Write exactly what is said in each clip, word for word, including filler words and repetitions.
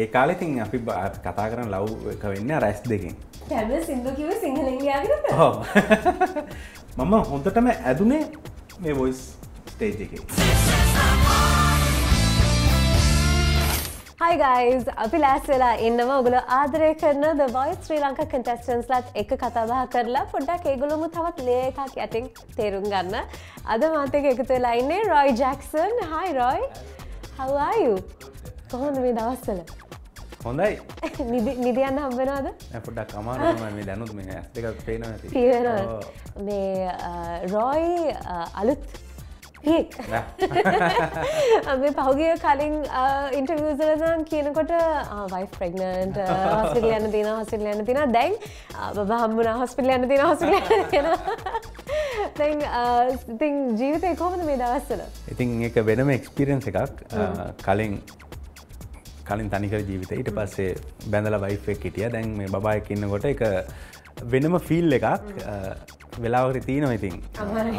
ඒ කාලේ ඉතින් අපි කතා කරන ලව් එක වෙන්නේ අර S2 එකෙන්. කැමර සින්දු කිව්වේ සිංහලෙන් ලියාගෙනද? ඔව්. මම හොඳටම ඇදුනේ මේ voice stage එකේ. Hi guys, අපි last වෙලා ඉන්නම ඔයගොල්ලෝ ආදරය කරන The Voice Sri Lanka contestants ලාත් එක කතා බහ කරලා පොඩ්ඩක් ඒගොල්ලොම තවත් layer එකක් යටින් තේරුම් ගන්න. අද මාත් එක්ක එකතු වෙලා ඉන්නේ Roy Jackson. Hi Roy. How are you? කොහොමද මේ දවස්වල? හොඳයි. නිදි නිදි යන්න හම්බ වෙනවද? නෑ පොඩ්ඩක් අමාරුයි මම මේ දැනුත් මේ ඇස් දෙකත් පේනවා නැති. පේනවා. මේ Roy Aluth පියෙක්. අපි පහුගිය කලින් ඉන්ටර්විව්ස් වල නම් කියනකොට wife pregnant hospital යන්න දිනවා hospital යන්න දිනවා දැන් බබා හම්බුණා hospital යන්න දිනවා hospital යන්න දිනවා. දැන් ඉතින් ජීවිතේ කොහොමද මේ දවස්වල? ඉතින් ඒක වෙනම experience එකක් කලින් කලින් තනිකර ජීවිතේ ඊට පස්සේ බැඳලා wife එක්ක හිටියා දැන් මේ බබා එක්ක ඉන්නකොට ඒක වෙනම feel එකක් වෙලාවකට තියෙනවා ඉතින්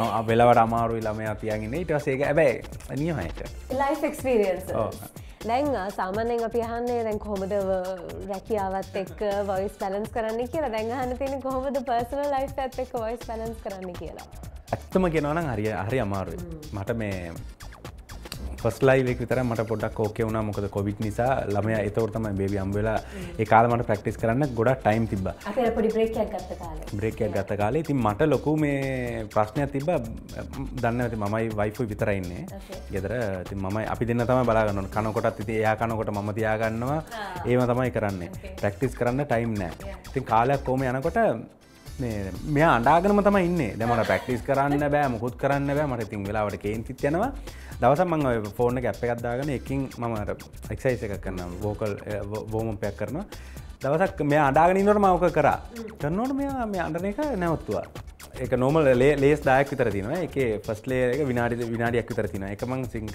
ආ වෙලාවට අමාරුයි ළමයා තියන් ඉන්නේ ඊට පස්සේ ඒක හැබැයි නියමයිට life experience ඔව් දැන් සාමාන්‍යයෙන් අපි අහන්නේ දැන් කොහොමද රැකියාවත් එක්ක voice balance කරන්නේ කියලා දැන් අහන්න තියෙන්නේ කොහොමද personal life එකත් එක්ක voice balance කරන්නේ කියලා ඇත්තම කියනවා නම් හරි හරි අමාරුයි මට මේ First live එක විතරක් මට පොඩ්ඩක් ඕකේ වුණා මොකද කොවිඩ් නිසා ළමයා ඒතකොට තමයි බේබි හම්බ වෙලා ඒ කාලේ මට ප්‍රැක්ටිස් කරන්න ගොඩක් ටයිම් තිබ්බා. අපි අර පොඩි බ්‍රේක් එකක් ගත්ත කාලේ. බ්‍රේක් එකක් ගත්ත කාලේ ඉතින් මට ලොකු මේ ප්‍රශ්නයක් තිබ්බා. දන්නේ නැති මමයි වයිෆ් උයි විතරයි ඉන්නේ. ඊගෙදර ඉතින් මමයි අපි දෙන්න තමයි බලා ගන්න ඕන. කන කොටත් ඉතින් එයා කන කොට මම තියා ගන්නවා. ඒව තමයි කරන්නේ. ප්‍රැක්ටිස් කරන්න ටයිම් නැහැ. ඉතින් කාලයක් කොහොම යනකොට මේ මෙයා අඬාගෙනම තමයි ඉන්නේ. දැන් මට ප්‍රැක්ටිස් කරන්න බෑ මොකුත් කරන්න බෑ මට ඉතින් වෙලාවට කේන්තිත් යනවා. දවසක් මම ඔය ෆෝන් එක ඇප් එකක් දාගෙන එකකින් මම අර එක්සර්සයිස් එකක් කරනවා වෝකල් වෝම් අප් එකක් කරනවා දවසක් මෙයා අඬාගෙන ඉන්නකොට මම ඔක කරා කරනකොට මෙයා මේ අඬන එක නැවතුවා ඒක normal ලේස් දායක් විතර තියෙනවා ඒකේ ෆස්ට් ලේයර් එක විනාඩි විනාඩියක් විතර තියෙනවා ඒක මම සින්ක්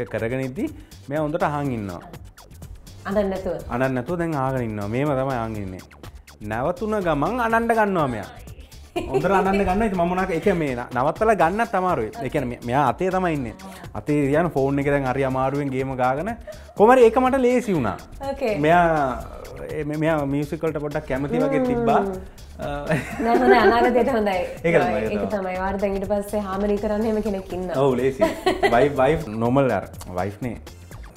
එක කරගෙන ඉද්දි මෙයා හොඳට අහන් ඉන්නවා අඬන්නේ නැතුව අඬන්නේ නැතුව දැන් අහගෙන ඉන්නවා මේම තමයි අහන් ඉන්නේ නැවතුන ගමන් අඬන්න ගන්නවා මෙයා හොඳට අනන්න ගන්න ඉතින් මම මොනවාක ඒක මේ නවත්තලා ගන්නත් අමාරුයි. ඒ කියන්නේ මෙයා අතේ තමයි ඉන්නේ. අතේ තියන ෆෝන් එක දැන් හරි අමාරුවෙන් ගේම ගාගෙන කොහොම හරි ඒක මට ලේසි වුණා. ඕකේ. මෙයා මෙයා මියුසික් වලට පොඩ්ඩක් කැමති වගේ තිබ්බා. නෑ හොඳයි අනාගතයට හොඳයි. ඒක තමයි. ඒක තමයි. වාර දැන් ඊට පස්සේ හාමරි කරන්න හැම කෙනෙක් ඉන්නවා. ඔව් ලේසි. වයිෆ් වයිෆ් normal අර වයිෆ් නේ.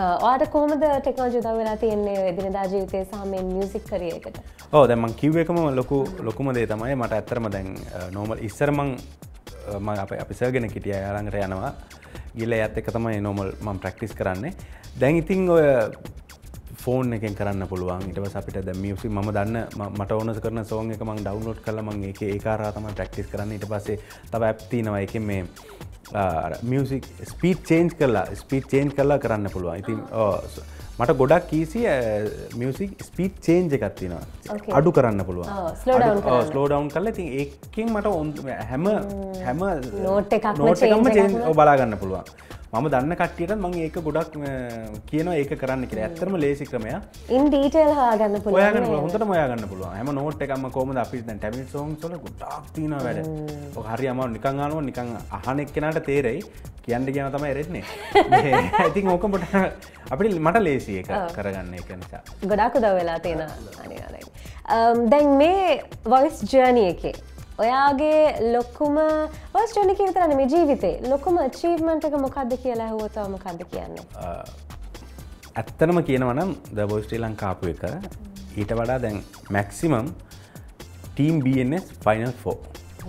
ඔයාට කොහොමද ටෙක්නොලොජි උදව් වෙලා තියෙන්නේ එදිනෙදා ජීවිතේ සහ මේ මියුසික් කරියර් එකට? ඔව් දැන් මම කිව්ව එකම ලොකු ලොකුම දේ තමයි මට ඇත්තටම දැන් normal ඉස්සර මම මම අපි අපි සර්ගෙන හිටියා එයා ළඟට යනවා. ගිහලා එයාත් එක්ක තමයි normal මම ප්‍රැක්ටිස් කරන්නේ. දැන් ඉතින් ඔය ෆෝන් එකෙන් කරන්න පුළුවන්. ඊට පස්සේ අපිට දැන් මියුසික් මම දන්න මට ඕන කරන song එක මම download කරලා මම ඒකේ ඒක හරහා තමයි ප්‍රැක්ටිස් කරන්නේ. ඊට පස්සේ තව app තියෙනවා එකෙන් මේ මියසික් ස්පීට් චේන්ජ් කරලා ස්පීට් චේන්ජ් කරලා කරන්න පුළුවන් ඉතින් මට ගොඩක් කීසි මියසික් ස්පීට් චේන්ජ් එකක් තියෙනවා අඩු කරන්න පුළුවන් ස්ලෝ ඩවුන් කරලා ඉතින් ඒකෙන් මට හැම හැම නෝට් එකක්ම චේන්ජ් බලා ගන්න පුළුවන් මම දන්න කට්ටියට මම ඒක ගොඩක් කියනවා ඒක කරන්න කියලා ඇත්තටම ලේසි ක්‍රමයක් ඉන් ඩීටේල් හොයාගන්න පුළුවන් හොයාගන්න පුළුවන් හොඳටම හොයාගන්න පුළුවන් හැම නෝට් එකක්ම කොහොමද අපි දැන් ටැබ්ලට් සෝන්ග්ස් වල ගොඩක් තියෙනවා වැඩ ඔක හරි අමාරු නිකන් අහනවා නිකන් අහන එක්කෙනාට තේරෙයි කියන්න කියන තමයි එරෙන්නේ. ඉතින් ඕක මට අපිට මට ලේසි එක කරගන්න ඒක නිසා. ගොඩාක් උදව් වෙලා තියෙනවා අනේ අනේ. දැන් මේ voice journey එකේ ඔයාගේ ලොකුම voice journey එක විතරනේ මේ ජීවිතේ ලොකුම achievement එක මොකක්ද කියලා අහුවොත් ඔයා මොකක්ද කියන්නේ? ඇත්තටම කියනවා නම් The Voice Sri Lanka ආපු එක ඊට වඩා දැන් maximum team BNS final four.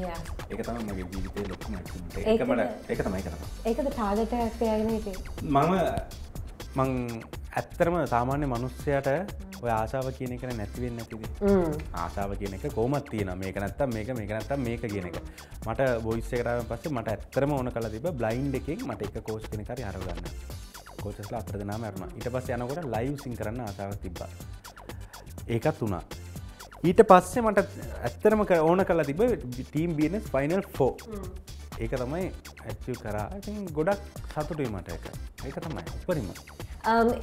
Yeah. ඒක තමයි මගේ ජීවිතේ ලොකුම අචීව්මන්ට් එක. ඒක මට ඒක තමයි ඒක තමයි. ඒකද ටාගට් එකක් තියාගෙන ඉතින්. මම මං ඇත්තටම සාමාන්‍ය මිනිස්සයාට ඔය ආශාව කියන එක නැති වෙන්නේ නැතිද? හ්ම්. ආශාව කියන එක කොහොමද තියෙනවා? මේක නැත්තම් මේක මේක නැත්තම් මේක කියන එක. මට වොයිස් එකට ආවන් පස්සේ මට ඇත්තටම ඕන කළා තිබ්බා බ්ලයින්ඩ් එකෙන් මට එක කෝච් කෙනෙක් හරි අරව ගන්න. කෝච්ස්ලා අතර දෙනාම අරනවා. ඊට පස්සේ යනකොට ලයිව් සින් කරන්න ආශාවක් තිබ්බා. ඒකත් උනා. ඊට පස්සේ මට ඇත්තටම ඕන කරලා තිබ්බේ ටීම් බීනස් ෆයිනල් ෆෝර්. ඒක තමයි ඇචීව් කරා. I think ගොඩක් සතුටුයි මට ඒක. ඒක තමයි උපරිම.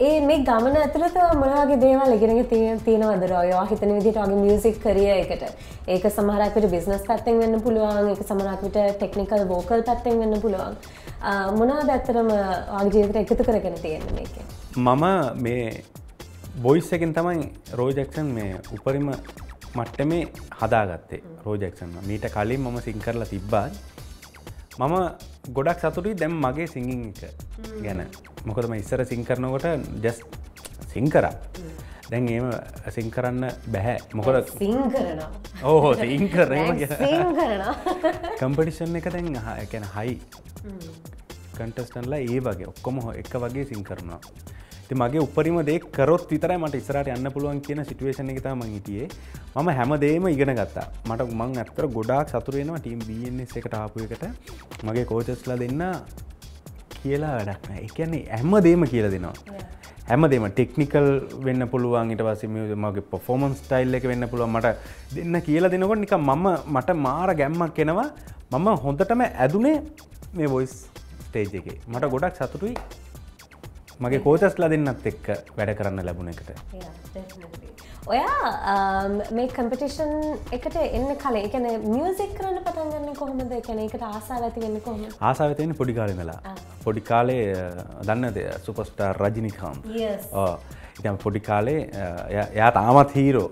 ඒ මේ ගමන ඇතුළත මොන වගේ දේවල් ඉගෙනගෙන තියෙනවද රෝයි? ඔයා හිතන විදිහට ඔයාගේ මියුසික් කරියර් එකට. ඒක සමහරක් විට බිස්නස් පැත්තෙන් වෙන්න පුළුවන්. ඒක සමහරක් විට ටෙක්නිකල් වෝකල් පැත්තෙන් වෙන්න පුළුවන්. මොනවාද ඇත්තටම ඔයාගේ ජීවිතේට එකතු කරගෙන තියෙන්නේ මේකේ? මම මේ වොයිස් එකෙන් තමයි රෝයි ජැක්සන් මේ උපරිම මට්ටමේ හදාගත්තේ රෝයි ජැක්සන්ව. මීට කලින් මම සිං කරලා තිබ්බා. මම ගොඩක් සතුටුයි දැන් මගේ සිංගින් එක ගැන. මොකද මම ඉස්සර සිං කරනකොට ජස්ට් සිං කරා. දැන් එහෙම සිං කරන්න බෑ. මොකද සිං කරනවා. ඕ සිං කරනවා. සිං කරනවා. කම්පිටිෂන් එක දැන් ඒ කියන්නේ හයි කන්ටෙස්ටන්ට්ලා ඒ වගේ ඔක්කොම එක වගේ සිං කරනවා. මගේ උපරිම දේ කරොත් විතරයි මට ඉස්සරහට යන්න පුළුවන් කියන සිටුේෂන් එක තමයි මම හිටියේ. මම හැමදේම ඉගෙන ගත්තා. මට මම අතර ගොඩාක් සතුරු වෙනවා ටීම් බීඑන්එස් එකට ආපු එකට මගේ කෝච්ස්ලා දෙන්න කියලා වැඩක් නැහැ. ඒ කියන්නේ හැමදේම කියලා දෙනවා. හැමදේම ටෙක්නිකල් වෙන්න පුළුවන් ඊට පස්සේ මගේ පර්ෆෝමන්ස් ස්ටයිල් එක වෙන්න පුළුවන් මට දෙන්න කියලා දෙනකොට නිකන් මම මට මාර ගැම්මක් එනවා. මම හොඳටම ඇදුනේ මේ වොයිස් ස්ටේජ් එකේ. මට ගොඩක් සතුටුයි. මගේ කෝචස්ලා දෙන්නත් එක්ක වැඩ කරන්න ලැබුණ එකට. ඔයා මේ කම්පිටිෂන් එකට එන්න කලින් ඒ කියන්නේ මියුසික් කරන්න පටන් ගන්න කොහොමද? ඒ කියන්නේ ඒකට ආසාව ඇති වෙන්නේ කොහොමද? ආසාව ඇති වෙන්නේ පොඩි කාලේ ඉඳලා. පොඩි කාලේ දන්නද සුපර්ස්ටාර් රජිනිකාන්ත්. ඔව්. ඉතින් පොඩි කාලේ එයා තාමත් හීරෝ.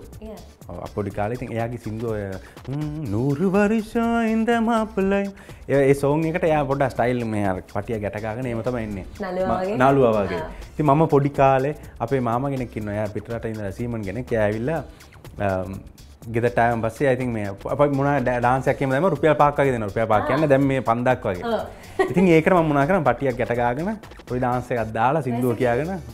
ඔව් පොඩි කාලේ ඉතින් එයාගේ සිංගෝ නූරු වර්ෂා ඉඳම අපලයි. ඒ සෝන් එකට එයා පොඩ්ඩක් ස්ටයිල් මේ අර පටිය ගැට ගාගෙන එහෙම තමයි ඉන්නේ. නාලුවා වගේ. ඉතින් මම පොඩි කාලේ අපේ මාමා කෙනෙක් ඉන්නවා. එයා පිටරට ඉඳලා සීමන් කෙනෙක්. එයා ඇවිල්ලා ගෙදරට ආවන් පස්සේ I think මේ අපේ මොනා dance එකක් එහෙම දැම්ම රුපියල් පහක් වගේ දෙනවා. රුපියල් පහක් කියන්නේ දැන් මේ පන්දාක් වගේ. ඉතින් ඒකට මම මොනා කරන්නේ පටියක් ගැට ගාගෙන ওই dance එකක් දාලා සින්දුව කියාගෙන මම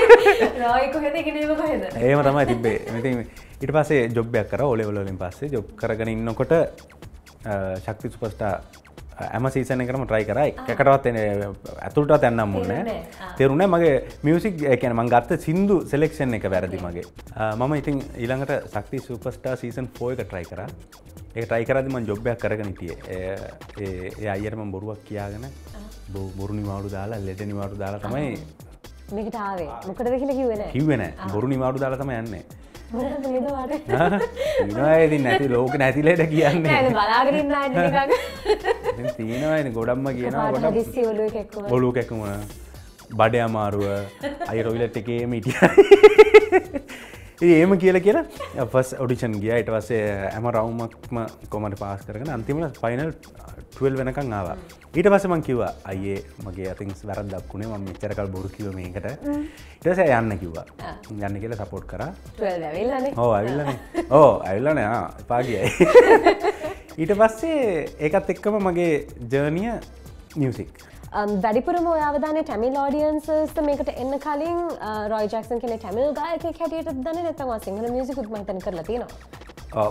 රෝයි කොහෙද ඉගෙනීම කොහෙද? එහෙම තමයි තිබ්බේ. ඉතින් ඊට පස්සේ ජොබ් එකක් කරා ඕ ලෙවල් වලින් පස්සේ ජොබ් කරගෙන ඉන්නකොට ශක්ති සුපර්ස්ටාර් හැම සීසන් එකකටම try කරා. එකකටවත් ඇතුළටවත් යන්නම් ඕනේ නෑ. තේරුණා මගේ මියුසික් ඒ කියන්නේ මම ගත්ත සින්දු සෙලෙක්ෂන් එක වැරදි මගේ. මම ඉතින් ඊළඟට ශක්ති සුපර්ස්ටාර් සීසන් ෆෝර් එක try කරා. ඒක try කරද්දි මම ජොබ් එකක් කරගෙන හිටියේ. ඒ ඒ අයියට මම බොරුවක් කියාගෙන බොරු නිවාඩු දාලා ලෙඩ නිවාඩු දාලා තමයි මේකට ආවේ. මොකටද කියලා කිව්වේ නෑ. කිව්වේ නෑ. බොරු නිවාඩු දාලා තමයි යන්නේ. මොකද ලෙඩ වාඩේ. නෑ ඉතින් නැති ලෝක නැති ලෙඩ කියන්නේ. නෑ බලාගෙන ඉන්න අය නිකන්. ඉතින් තියෙනවානේ ගොඩක්ම කියනවා ගොඩක්. හදිස්සි ඔලුවක එක්කම. ඔලුවක එක්කම. බඩේ අමාරුව. අය ටොයිලට් එකේම හිටියා. ඉතින් එහෙම කියලා කියලා ෆස්ට් ඔඩිෂන් ගියා. ඊට පස්සේ හැම රවුමක්ම කොහමද පාස් කරගෙන අන්තිමට ෆයිනල් ට්වෙල්ව් වෙනකන් ආවා. ඊට පස්සේ මම කිව්වා අයියේ මගේ I think වැරද්දක් වුණේ මම මෙච්චර කල් බොරු කිව්ව මේකට. ඊට පස්සේ යන්න කිව්වා. යන්න කියලා සපෝට් කරා. ට්වෙල්ව් ඇවිල්ලානේ. ඔව් ඇවිල්ලානේ. ඔව් ඇවිල්ලානේ. ආ එපා ගියයි. ඊට පස්සේ ඒකත් එක්කම මගේ ජර්නිය මියුසික්. වැඩිපුරම ඔය අවධානය ටැමිල් ඔඩියන්සස් මේකට එන්න කලින් රොයි ජැක්සන් කෙනෙක් ටැමිල් ගායකයෙක් හැටියට දන්නේ නැත්නම් ඔයා සිංහල මියුසික් උත් මම හිතන්නේ කරලා තියෙනවා.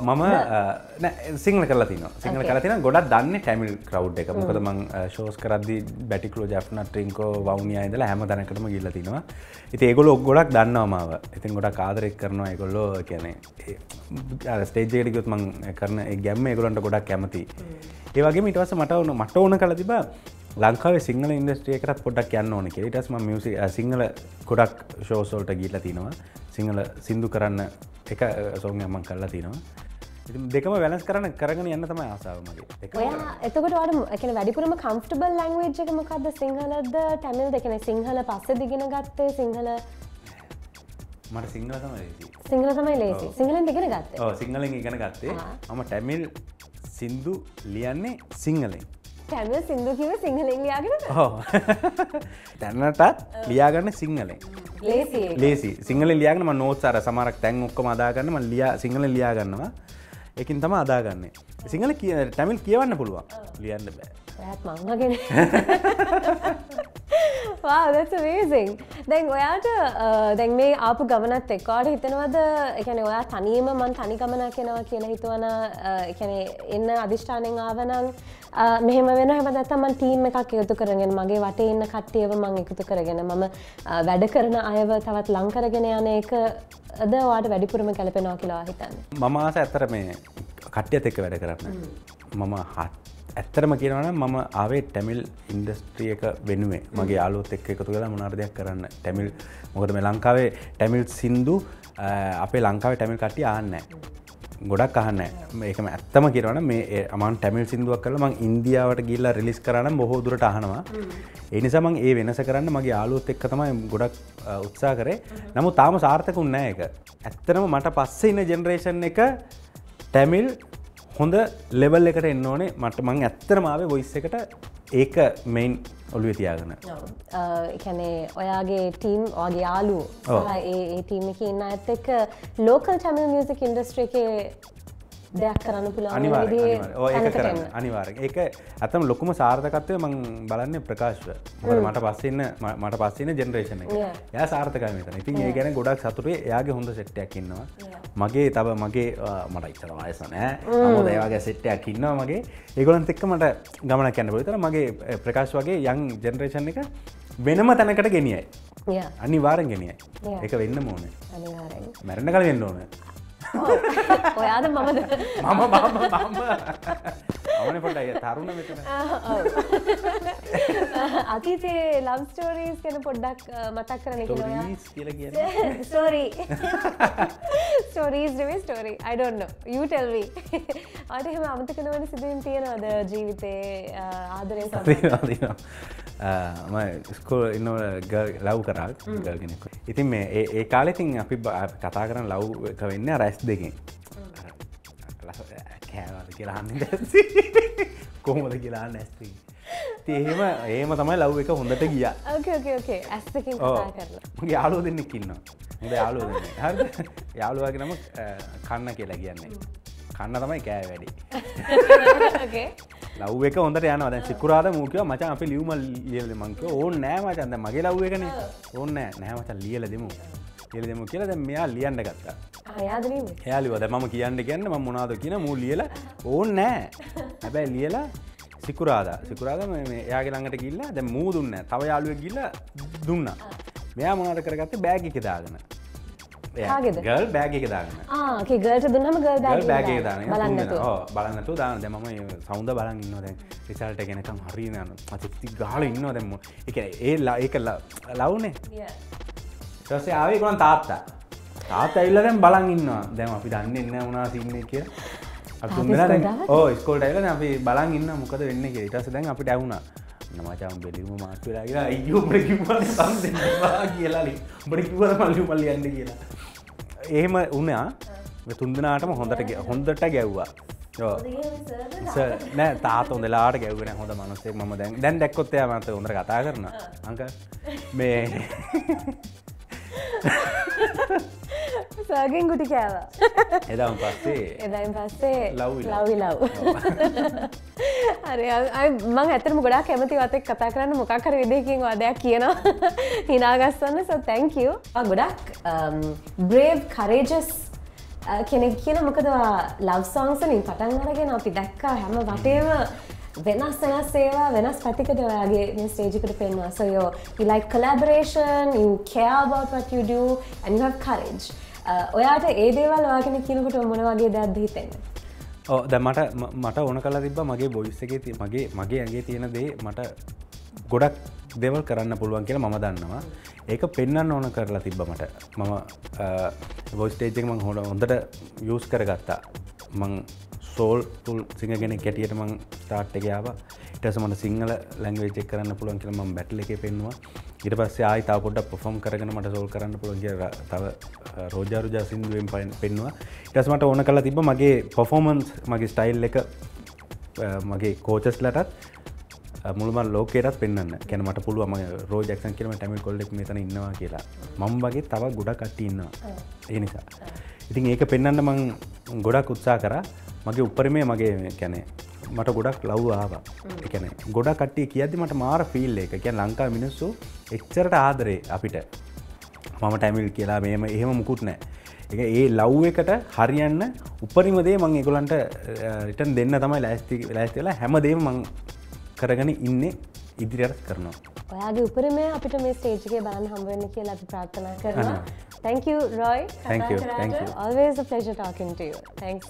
මම සිංහල කරලා තිනවා සිංහල කරලා තිනවා ගොඩක් දන්නේ ටැමිල් ක්‍රවුඩ් එක. මොකද මම ෂෝස් කරද්දී බැටික්ලෝ ජැෆ්නා ට්‍රින්කෝ වවුනියා ඉඳලා හැම තැනකටම ගිහිල්ලා තිනවා. ඉතින් ඒගොල්ලෝ ගොඩක් දන්නවා මාව. ඉතින් ගොඩක් ආදරෙත් කරනවා ඒගොල්ලෝ. ඒ කියන්නේ අර ස්ටේජ් එකට ගියොත් මම කරන ඒ ගැම්ම ඒගොල්ලන්ට ගොඩක් කැමතියි. ඒ වගේම ඊට පස්සේ මට ඕන මට ඕන කරලා තිබා ලංකාවේ සිංහල ඉන්ඩස්ට්‍රි එකටත් පොඩ්ඩක් යන්න ඕනේ කියලා. ඊට පස්සේ මම මියුසික් සිංහල ගොඩක් ෂෝස් වලට ගිහිල්ලා තිනවා. සිංහල සින්දු කරන්න එක සෝන් එකක් මම කරලා තිනවා. ඉතින් දෙකම බැලන්ස් කරන්න කරගෙන යන්න තමයි ආසාව මගේ. ඔයා එතකොට ඔයාලා කියන්නේ වැඩිපුරම කම්ෆර්ටබල් ලැන්ග්වේජ් එක මොකද්ද? සිංහලද තමිල්ද? කියන්නේ සිංහල පස්සේ දිගින ගත්තේ සිංහල මට සිංහල තමයි ලේසි. සිංහල තමයි ලේසි. සිංහලෙන් ඉගෙන ගත්තේ. ඔව් සිංහලෙන් ඉගෙන ගත්තේ. මම තමිල් සින්දු ලියන්නේ සිංහලෙන්. තමිල් සින්දු කිව්ව සිංහලෙන් ලියාගෙන? ඔව්. දැනටත් ලියාගන්නේ සිංහලෙන්. lazy lazy සිංහලෙන් ලියා ගන්න මම notes අර සමහරක් තැන් ඔක්කොම අදා ගන්න මම ලියා සිංහලෙන් ලියා ගන්නවා ඒකෙන් තමයි අදා ගන්නෙ සිංහල තමිල් කියවන්න පුළුවන් ලියන්න බෑ ඒත් මම වගේ wow that's amazing දැන් ඔයාට දැන් මේ ආපු ගමනත් එක්ක ඔයාට හිතනවද ඒ කියන්නේ ඔයා තනියම මම තනි ගමනක් යනවා කියලා හිතවන ඒ කියන්නේ එන්න අදිෂ්ඨානෙන් ආවනම් මෙහෙම වෙනවා හැබැයි නැත්තම් මම ටීම් එකක් එකතු කරගෙන මගේ වටේ ඉන්න කට්ටියව මම එකතු කරගෙන මම වැඩ කරන අයව තවත් ලං කරගෙන යන එකද ඔයාට වැඩිපුරම ගැලපෙනවා කියලා හිතන්නේ. මම ආස ඇත්තට මේ කට්ටියත් එක්ක වැඩ කරන්න. මම ඇත්තටම කියනවා නම් මම ආවේ ටැමිල් ඉන්ඩස්ට්‍රි එක වෙනුවේ. මගේ යාළුවොත් එක්ක එකතු වෙලා මොන හරි දෙයක් කරන්න. ටැමිල් මොකද මේ ලංකාවේ ටැමිල් සින්දු අපේ ලංකාවේ ටැමිල් කට්ටිය ආන්නේ නැහැ. ගොඩක් අහන්නේ මේකම ඇත්තම කියනවනම් මේ මම ටැමිල් සින්දුවක් කරලා මම ඉන්දියාවට ගිහිල්ලා රිලීස් කරා නම් බොහෝ දුරට අහනවා. ඒ නිසා මම ඒ වෙනස කරන්න මගේ යාළුවොත් එක්ක තමයි ගොඩක් උත්සාහ කරේ. නමුත් තාම සාර්ථකුන් නැහැ ඒක. ඇත්තටම මට පස්සේ ඉන ජෙනරේෂන් එක ටැමිල් හොඳ ලෙවල් එකට එන්න ඕනේ. මට මම ඇත්තටම ආවේ වොයිස් එකට ඒක මේන් ඔළුවේ තියාගෙන. ඔව්. ඒ කියන්නේ ඔයාගේ ටීම් ඔයාගේ යාළුවෝ සහ ඒ ඒ ටීම් එකේ ඉන්න අයත් එක්ක ලෝකල් ටැමිල් මියුසික් ඉන්ඩස්ට්‍රි එකේ දෙයක් කරන්න පුළුවන් විදිහේ ඒක කරන්න අනිවාර්යයෙන්. ඒක අතම ලොකුම සාර්ථකත්වය මම බලන්නේ ප්‍රකාශ්ව. මොකද මට පස්සේ ඉන්න මට පස්සේ ඉන්න ජෙනරේෂන් එක. එයා සාර්ථකයි මෙතන. ඉතින් ඒ ගැන ගොඩක් සතුටුයි. එයාගේ හොඳ සෙට් එකක් ඉන්නවා. මගේ තව මගේ මට ඉතර වයස නැහැ නමුත් ඒ වගේ සෙට් එකක් ඉන්නවා මගේ ඒගොල්ලන්ත් එක්ක මට ගමනක් යන්න පුළුවන්. මගේ ප්‍රකාශ් වගේ යන් ජෙනරේෂන් එක වෙනම තැනකට ගෙනියයි. අනිවාර්යෙන් ගෙනියයි. ඒක වෙන්නම ඕනේ. අනිවාර්යෙන්. මැරෙන්න කලින් වෙන්න ඕනේ. ඔයාද මමද? මම මම මම. අවුනේ පොඩ්ඩක් තරුණ මෙතන. අතීතේ ලව් ස්ටෝරීස් ගැන පොඩ්ඩක් මතක් කරගෙන ඉන්නවා. ස්ටෝරීස් කියලා කියන්නේ. Sorry. Stories නෙවෙයි story. I don't know. You tell me. ඔයාට එහෙම අමතක නොවන සිදුවීම් තියෙනවද ජීවිතේ ආදරය සම්බන්ධව? මම ස්කෝල් ඉන්න ලව් කරා ගර්ල් කෙනෙක්. ඉතින් මේ ඒ ඒ කාලේ ඉතින් අපි කතා කරන ලව් එක වෙන්නේ අර S2 එකෙන්. කෑවද කියලා අහන්නේ දැසි. කොහොමද කියලා අහන්නේ S2. ඉතින් එහෙම එහෙම තමයි ලව් එක හොඳට ගියා. Okay okay okay S2 එකෙන් කතා කරලා. මගේ යාළුවෝ දෙන්නෙක් ඉන්නවා. හොඳ යාළුවෝ දෙන්නෙක්. හරිද? යාළුවාගේ නම කන්න කියලා කියන්නේ. කන්න තමයි කෑවේ වැඩි. Okay. ලව් එක හොඳට යනවා. දැන් සිකුරාද මූ කිව්වා මචං අපි ලියුම ලියලා මං කිව්වා ඕන් නෑ මචං දැන් මගේ ලව් එකනේ. ඕන් නෑ. නෑ මචං ලියලා දෙමු. ලියලා දෙමු කියලා දැන් මෙයා ලියන්න ගත්තා. ආ එයාද ලියන්නේ? එයා ලිව්වා. දැන් මම කියන්න කියන්නේ මම මොනවද කියන මූ ලියලා ඕන් නෑ. හැබැයි ලියලා සිකුරාද. සිකුරාද මේ එයාගේ ළඟට ගිහිල්ලා දැන් මූ දුන්නේ නෑ. තව යාළුවෙක් ගිහිල්ලා දුන්නා. මෙයා මොනවද කරගත්තේ බෑග් එකේ දාගෙන. ගල් බෑග එක දාගන්න ගල්ට දුන්නම ගල් බෑග දාන බලන්නතු බලන්නතු දාන දැම සෞන්ද බලන් ඉන්න දැන් රිසල්ට ගැනකම් හරිනන්න පතිති ගාල ඉන්න දැම්ම එක ඒල්ලා ඒ කල්ලා ලවනේ තසේ ආවේ ගොන් තාත්තා තාත් ඇල්ල දැම් බලන් ඉන්නවා දැම අපි දන්න එන්න උනා සින්නේ කිය ඕ ස්කෝල්ට ඇල්ල අපි බලන් ඉන්න මොකද වෙන්න කිය ඉටස දැන් අපි ඇවුණා නමචාම් බෙලිම මාත්වෙලාගෙන අයියෝ උඹට කිව්වද සම් දෙන්නවා කියලාලි උඹට කිව්වද මල්ලි මල්ලි යන්න කියලා එහෙම වුණා මේ තුන් දිනාටම හොඳට හොඳට ගැව්වා ඔව් සර් නෑ තාත හොඳලාට ගැව්වේ නෑ හොඳ මනුස්සයෙක් මම දැන් දැන් දැක්කොත් එයා මට හොඳට කතා කරනවා අංකල් මේ සර්ගෙන් ගුටි කෑවා එදාන් පස්සේ එදාන් පස්සේ ලව් ලව් ලව් හරි මම ඇත්තටම ගොඩාක් කැමතියි ඔයත් එක්ක කතා කරන්න මොකක් හරි විදිහකින් ඔයාදයක් කියනවා හිනාගස්සන්න so thank you ඔයා ගොඩක් brave courageous කෙනෙක් කියන මොකද ඔයා love songs වලින් පටන් අරගෙන අපි දැක්කා හැම වටේම වෙනස් වෙනස් ඒවා වෙනස් පැතිකඩ ඔයාගේ මේ ස්ටේජ් එකට පෙන්වනවා so you, you like collaboration you care about what you do and you have courage ඔයාට ඒ දේවල් ඔයාගෙන කියනකොට මොන වගේ දෙයක්ද හිතෙන්නේ ද මට මට ඕන කලා තිබ මගේ බොයිස් එකේ තිය මගේ මගේ ඇගේ තියෙන දේ මට ගොඩක් දෙවල් කරන්න පුළුවන් කියලා මම දන්නවා ඒක පෙන්න්න ඕන කරලා තිබ්බ මට මම බොයිස්ටේජෙක් මං හොට හොඳට යස් කරගත්තා මං සෝල් තුල් සිංහගෙන කැටියට මං තාට්ටකයාව ඉටස මට සිංහල ලැංගවේජෙක් කරන්න පුළුවන් කියල ම බැටල එක පෙන්වා ඉට පස්සේ ආයි තා පොඩ්ඩක් පර්ෆෝම් කරගෙන මට සෝල් කරන්න පුළුවන් කියලා තව රෝජාරුජා සින්දුවෙන් පෙන්නවා ඊට පස්සේ මට ඕන කරලා තිබ්බ මගේ පර්ෆෝමන්ස් මගේ ස්ටයිල් එක මගේ කෝචස්ලටත් මුළුමල් ලෝකේටත් පෙන්වන්න. කියන්නේ මට පුළුවන් මම රෝයි ජැක්සන් කියලා මම ටැමිල් කොල්ලෙක් මෙතන ඉන්නවා කියලා. මම වගේ තව ගොඩක් කට්ටිය ඉන්නවා. ඒ නිසා. ඉතින් ඒක පෙන්වන්න මම ගොඩක් උත්සාහ කරා. මගේ උඩරිමේ මගේ කියන්නේ මට ගොඩක් ලව් ආවා. ඒ කියන්නේ ගොඩක් කට්ටිය කියද්දි මට මාර ෆීල් එක. කියන්නේ ලංකාවේ මිනිස්සු එච්චරට ආදරේ අපිට. මම ටැමිල් කියලා මේම එහෙම මුකුත් නැහැ. ඒක ඒ ලව් එකට හරියන්න උඩරිම දේ මම ඒගොල්ලන්ට රිටර්න් දෙන්න තමයි ලෑස්ති ලෑස්ති වෙලා හැමදේම මම කරගෙන ඉන්නේ ඉදිරියට කරනවා. ඔයාගේ උඩරිමේ අපිට මේ ස්ටේජ් එකේ බලන්න හම්බ වෙන්න කියලා අපි ප්‍රාර්ථනා කරනවා. Thank you Roy. Thank you. Thank you. Always a pleasure talking to you. Thanks.